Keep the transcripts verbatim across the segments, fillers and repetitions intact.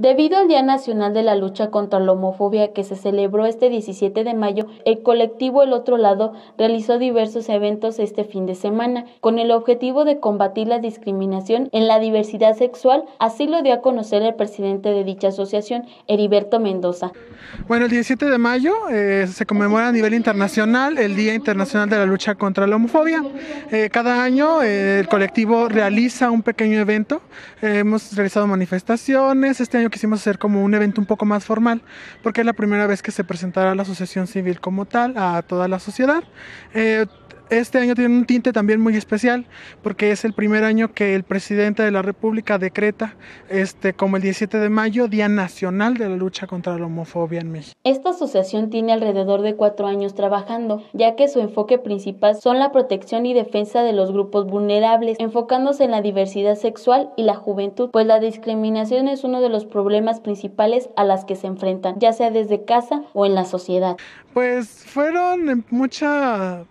Debido al Día Nacional de la Lucha contra la Homofobia que se celebró este diecisiete de mayo, el colectivo El Otro Lado realizó diversos eventos este fin de semana con el objetivo de combatir la discriminación en la diversidad sexual, así lo dio a conocer el presidente de dicha asociación, Heriberto Mendoza. Bueno, el diecisiete de mayo eh, se conmemora a nivel internacional el Día Internacional de la Lucha contra la Homofobia. Eh, cada año eh, el colectivo realiza un pequeño evento, eh, hemos realizado manifestaciones, este año quisimos hacer como un evento un poco más formal porque es la primera vez que se presentará la asociación civil como tal a toda la sociedad. Eh, este año tiene un tinte también muy especial porque es el primer año que el presidente de la República decreta este, como el diecisiete de mayo Día Nacional de la Lucha contra la Homofobia en México. Esta asociación tiene alrededor de cuatro años trabajando, ya que su enfoque principal son la protección y defensa de los grupos vulnerables, enfocándose en la diversidad sexual y la juventud, pues la discriminación es uno de los problemas principales a las que se enfrentan, ya sea desde casa o en la sociedad. Pues fueron mucha...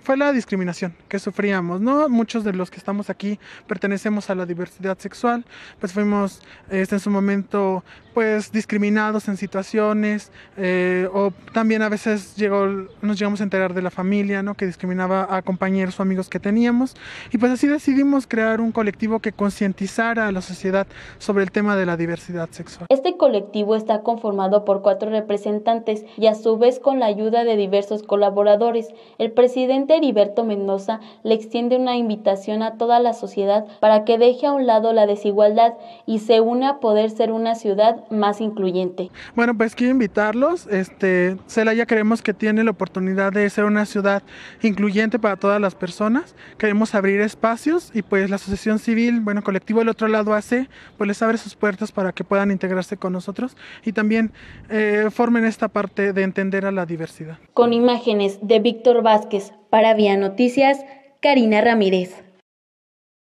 fue la discriminación que sufríamos, ¿no? Muchos de los que estamos aquí pertenecemos a la diversidad sexual, pues fuimos este, en su momento pues discriminados en situaciones eh, o también a veces llegó, nos llegamos a enterar de la familia, ¿no? Que discriminaba a compañeros o amigos que teníamos y pues así decidimos crear un colectivo que concientizara a la sociedad sobre el tema de la diversidad sexual. Este colectivo está conformado por cuatro representantes y a su vez con la ayuda de diversos colaboradores. El El presidente Heriberto Mendoza le extiende una invitación a toda la sociedad para que deje a un lado la desigualdad y se una a poder ser una ciudad más incluyente. Bueno, pues quiero invitarlos. Este, Celaya creemos que tiene la oportunidad de ser una ciudad incluyente para todas las personas. Queremos abrir espacios y pues la asociación civil, bueno, colectivo del otro lado hace, pues les abre sus puertas para que puedan integrarse con nosotros y también eh, formen esta parte de entender a la diversidad. Con imágenes de Víctor Vázquez. Para Vía Noticias, Karina Ramírez.